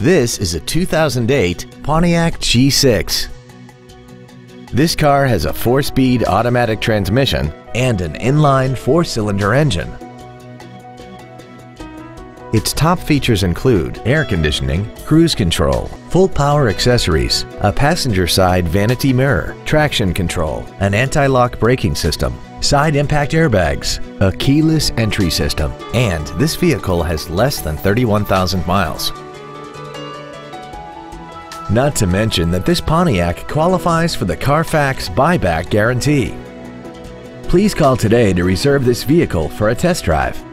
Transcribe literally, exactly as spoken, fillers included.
This is a two thousand eight Pontiac G six. This car has a four-speed automatic transmission and an inline four-cylinder engine. Its top features include air conditioning, cruise control, full power accessories, a passenger side vanity mirror, traction control, an anti-lock braking system, side impact airbags, a keyless entry system, and this vehicle has less than thirty-one thousand miles. Not to mention that this Pontiac qualifies for the Carfax buyback guarantee. Please call today to reserve this vehicle for a test drive.